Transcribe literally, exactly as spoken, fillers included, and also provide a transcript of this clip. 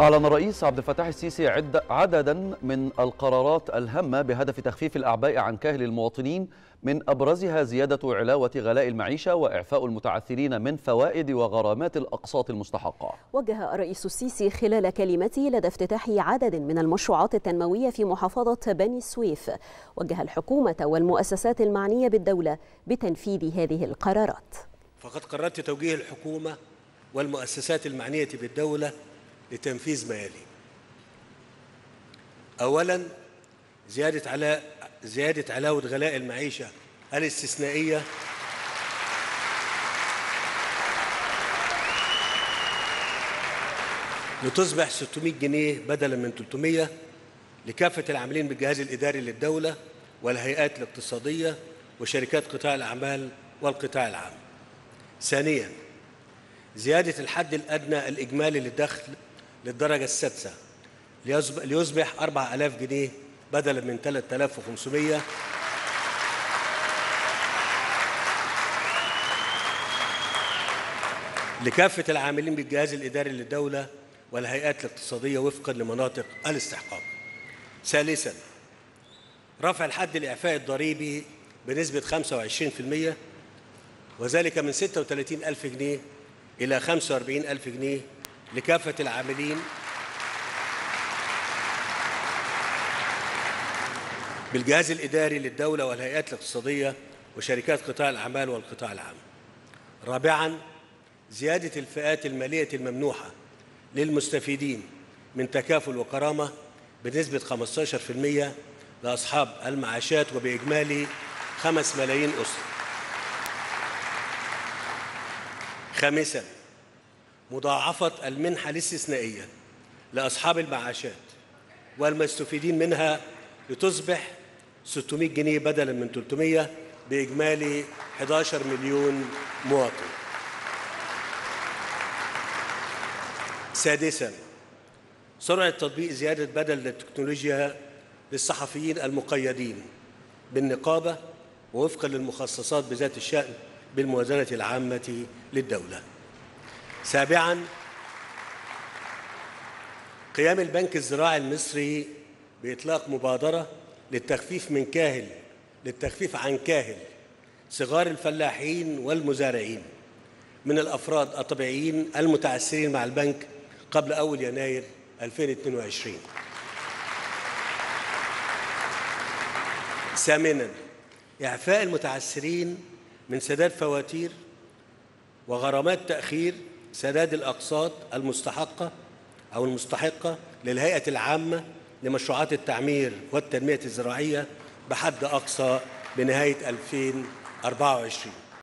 أعلن الرئيس عبد الفتاح السيسي عد عددا من القرارات الهامة بهدف تخفيف الأعباء عن كاهل المواطنين، من أبرزها زيادة علاوة غلاء المعيشة وإعفاء المتعثرين من فوائد وغرامات الأقساط المستحقة. وجه الرئيس السيسي خلال كلمته لدى افتتاح عدد من المشروعات التنموية في محافظة بني سويف، وجه الحكومة والمؤسسات المعنية بالدولة بتنفيذ هذه القرارات. فقد قررت توجيه الحكومة والمؤسسات المعنية بالدولة لتنفيذ ما يلي: أولاً زيادة على زيادة علاوة غلاء المعيشة الاستثنائية لتصبح ستمائة جنيه بدلاً من ثلاثمائة لكافة العاملين بالجهاز الإداري للدولة والهيئات الاقتصادية وشركات قطاع الأعمال والقطاع العام. ثانياً زيادة الحد الأدنى الإجمالي للدخل للدرجة السادسة ليصبح أربعة آلاف جنيه بدلا من ثلاثة آلاف وخمسمائة. لكافة العاملين بالجهاز الإداري للدولة والهيئات الاقتصادية وفقا لمناطق الاستحقاق. ثالثا رفع الحد الإعفائي الضريبي بنسبة خمسة وعشرين بالمئة، وذلك من ستة وثلاثين ألف جنيه إلى خمسة وأربعين ألف جنيه لكافة العاملين بالجهاز الإداري للدولة والهيئات الاقتصادية وشركات قطاع الأعمال والقطاع العام. رابعاً زيادة الفئات المالية الممنوحة للمستفيدين من تكافل وكرامة بنسبة خمسة عشر بالمئة لأصحاب المعاشات وبإجمالي خمسة ملايين أسرة. خامساً مضاعفة المنحة الاستثنائية لأصحاب المعاشات والمستفيدين منها لتصبح ستمائة جنيه بدلاً من ثلاثمائة بإجمالي أحد عشر مليون مواطن. سادساً سرعة تطبيق زيادة بدل التكنولوجيا للصحفيين المقيدين بالنقابة ووفقاً للمخصصات بذات الشأن بالموازنة العامة للدولة. سابعاً قيام البنك الزراعي المصري بإطلاق مبادرة للتخفيف من كاهل للتخفيف عن كاهل صغار الفلاحين والمزارعين من الأفراد الطبيعيين المتعثرين مع البنك قبل أول يناير ألفين واثنين وعشرين. ثامناً إعفاء المتعثرين من سداد فواتير وغرامات تأخير سداد الأقساط المستحقة أو المستحقة للهيئة العامة لمشروعات التعمير والتنمية الزراعية بحد أقصى بنهاية ألفين وأربعة وعشرين.